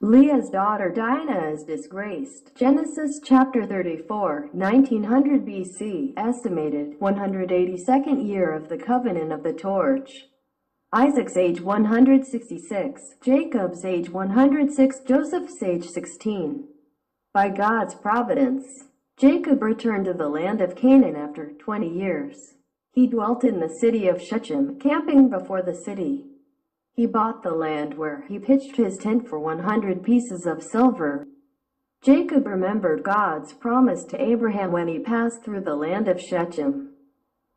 Leah's daughter Dinah is disgraced. Genesis chapter 34, 1900 BC, estimated 182nd year of the covenant of the torch. Isaac's age 166, Jacob's age 106, Joseph's age 16. By God's providence, Jacob returned to the land of Canaan after 20 years. He dwelt in the city of Shechem, camping before the city. He bought the land where he pitched his tent for 100 pieces of silver. Jacob remembered God's promise to Abraham when he passed through the land of Shechem.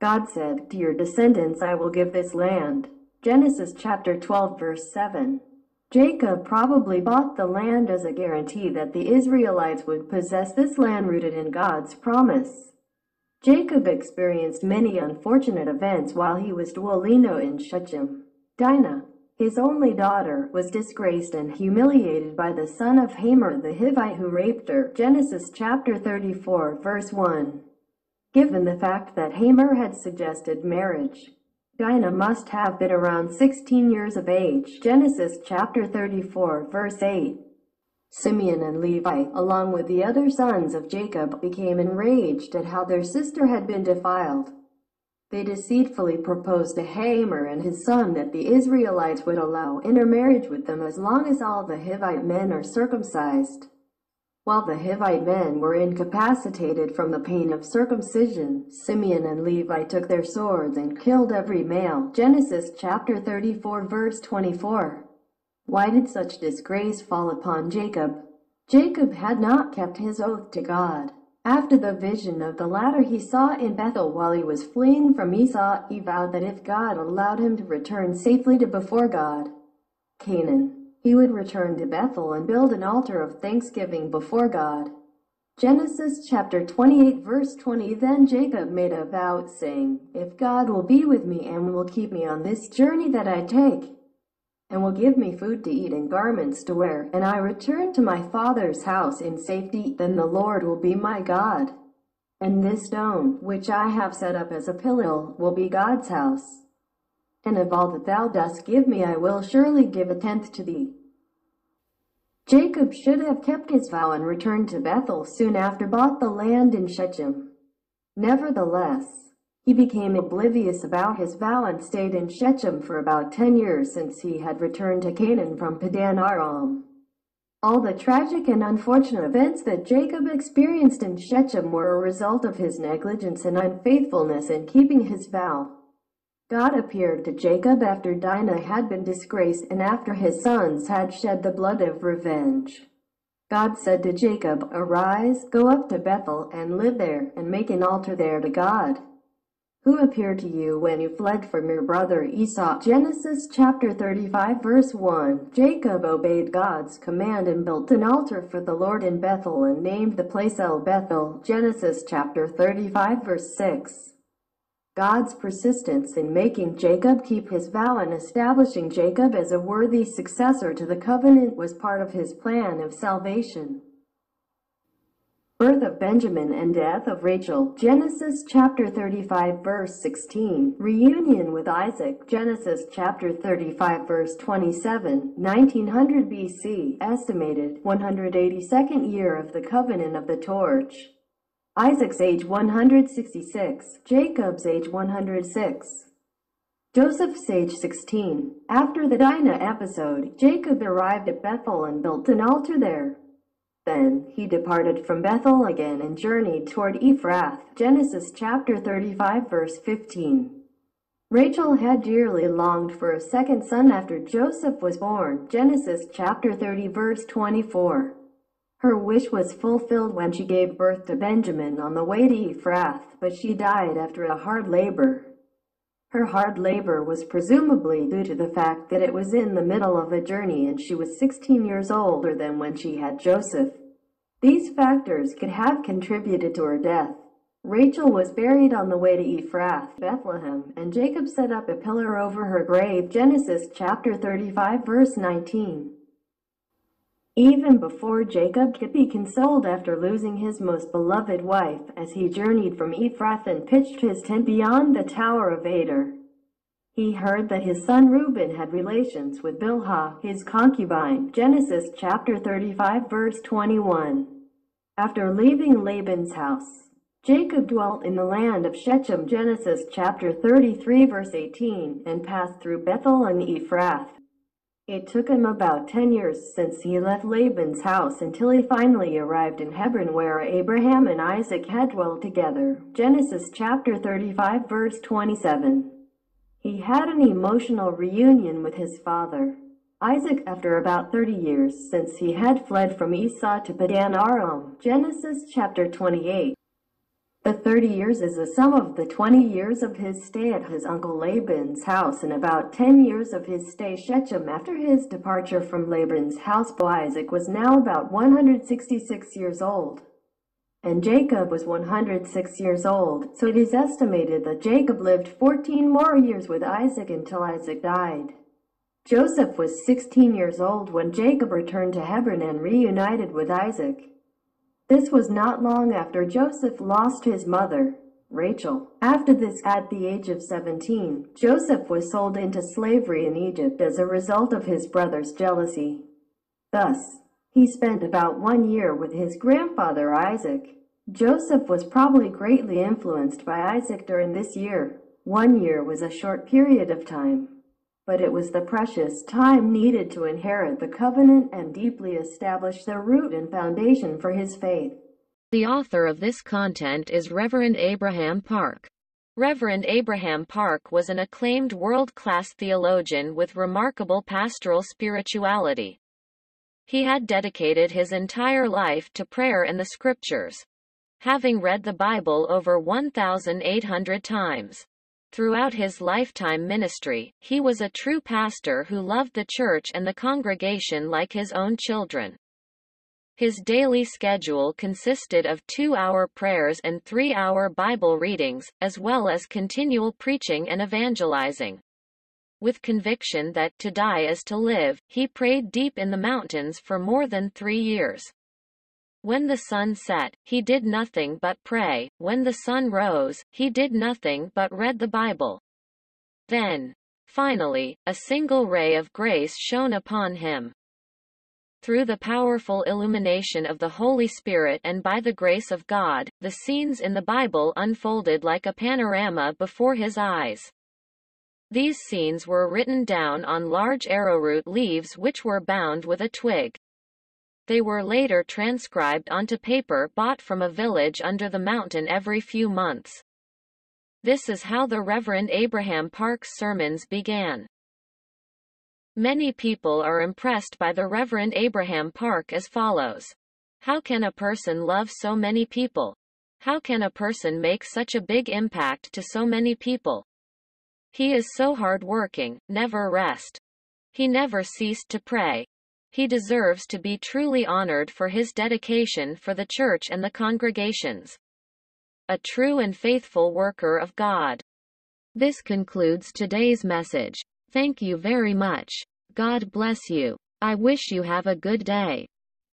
God said, "To your descendants I will give this land." Genesis chapter 12 verse 7. Jacob probably bought the land as a guarantee that the Israelites would possess this land rooted in God's promise. Jacob experienced many unfortunate events while he was dwelling in Shechem. Dinah, his only daughter, was disgraced and humiliated by the son of Hamor the Hivite who raped her. Genesis chapter 34, verse 1. Given the fact that Hamor had suggested marriage, Dinah must have been around 16 years of age. Genesis chapter 34, verse 8. Simeon and Levi, along with the other sons of Jacob, became enraged at how their sister had been defiled. They deceitfully proposed to Hamor and his son that the Israelites would allow intermarriage with them as long as all the Hivite men are circumcised. While the Hivite men were incapacitated from the pain of circumcision, Simeon and Levi took their swords and killed every male. Genesis chapter 34 verse 24. Why did such disgrace fall upon Jacob? Jacob had not kept his oath to God. After the vision of the ladder he saw in Bethel while he was fleeing from Esau, he vowed that if God allowed him to return safely to before God, Canaan, he would return to Bethel and build an altar of thanksgiving before God. Genesis chapter 28 verse 20. Then Jacob made a vow, saying, "If God will be with me and will keep me on this journey that I take, and will give me food to eat and garments to wear, and I return to my father's house in safety, then the Lord will be my God, and this stone, which I have set up as a pillar, will be God's house. And of all that thou dost give me, I will surely give a tenth to thee." Jacob should have kept his vow and returned to Bethel soon after, bought the land in Shechem. Nevertheless, he became oblivious about his vow and stayed in Shechem for about 10 years, since he had returned to Canaan from Paddan-aram. All the tragic and unfortunate events that Jacob experienced in Shechem were a result of his negligence and unfaithfulness in keeping his vow. God appeared to Jacob after Dinah had been disgraced and after his sons had shed the blood of revenge. God said to Jacob, "Arise, go up to Bethel and live there, and make an altar there to God, who appeared to you when you fled from your brother Esau." Genesis chapter 35 verse 1. Jacob obeyed God's command and built an altar for the Lord in Bethel and named the place El Bethel. Genesis chapter 35 verse 6. God's persistence in making Jacob keep his vow and establishing Jacob as a worthy successor to the covenant was part of his plan of salvation. Birth of Benjamin and death of Rachel. Genesis chapter 35 verse 16. Reunion with Isaac. Genesis chapter 35 verse 27. 1900 BC, estimated 182nd year of the covenant of the torch. Isaac's age 166, Jacob's age 106, Joseph's age 16. After the Dinah episode, Jacob arrived at Bethel and built an altar there. Then he departed from Bethel again and journeyed toward Ephrath. Genesis chapter 35 verse 15. Rachel had dearly longed for a second son after Joseph was born. Genesis chapter 30 verse 24. Her wish was fulfilled when she gave birth to Benjamin on the way to Ephrath, but she died after a hard labor. Her hard labor was presumably due to the fact that it was in the middle of a journey and she was 16 years older than when she had Joseph. These factors could have contributed to her death. Rachel was buried on the way to Ephrath, Bethlehem, and Jacob set up a pillar over her grave. Genesis chapter 35 verse 19. Even before Jacob could be consoled after losing his most beloved wife, as he journeyed from Ephrath and pitched his tent beyond the Tower of Adar, He heard that his son Reuben had relations with Bilhah, his concubine. Genesis chapter 35 verse 21. After leaving Laban's house, Jacob dwelt in the land of Shechem. Genesis chapter 33 verse 18, and passed through Bethel and Ephrath. It took him about 10 years since he left Laban's house until he finally arrived in Hebron, where Abraham and Isaac had dwelt together. Genesis chapter 35 verse 27. He had an emotional reunion with his father, Isaac, after about 30 years since he had fled from Esau to Paddan-aram. Genesis chapter 28. The 30 years is the sum of the 20 years of his stay at his uncle Laban's house and about 10 years of his stay Shechem. After his departure from Laban's house, Isaac was now about 166 years old, and Jacob was 106 years old, so it is estimated that Jacob lived 14 more years with Isaac until Isaac died. Joseph was 16 years old when Jacob returned to Hebron and reunited with Isaac. This was not long after Joseph lost his mother, Rachel. After this, at the age of 17, Joseph was sold into slavery in Egypt as a result of his brother's jealousy. Thus, he spent about 1 year with his grandfather Isaac. Joseph was probably greatly influenced by Isaac during this year. 1 year was a short period of time, but it was the precious time needed to inherit the covenant and deeply establish the root and foundation for his faith. The author of this content is Reverend Abraham Park. Reverend Abraham Park was an acclaimed world-class theologian with remarkable pastoral spirituality. He had dedicated his entire life to prayer and the scriptures, having read the Bible over 1,800 times. Throughout his lifetime ministry, he was a true pastor who loved the church and the congregation like his own children. His daily schedule consisted of 2-hour prayers and 3-hour Bible readings, as well as continual preaching and evangelizing. With conviction that to die is to live, he prayed deep in the mountains for more than 3 years. When the sun set, he did nothing but pray. When the sun rose, he did nothing but read the Bible. Then, finally, a single ray of grace shone upon him. Through the powerful illumination of the Holy Spirit and by the grace of God, the scenes in the Bible unfolded like a panorama before his eyes. These scenes were written down on large arrowroot leaves which were bound with a twig. They were later transcribed onto paper bought from a village under the mountain every few months. This is how the Reverend Abraham Park's sermons began. Many people are impressed by the Reverend Abraham Park as follows. How can a person love so many people? How can a person make such a big impact to so many people? He is so hard-working, never rest. He never ceased to pray. He deserves to be truly honored for his dedication for the church and the congregations. A true and faithful worker of God. This concludes today's message. Thank you very much. God bless you. I wish you have a good day.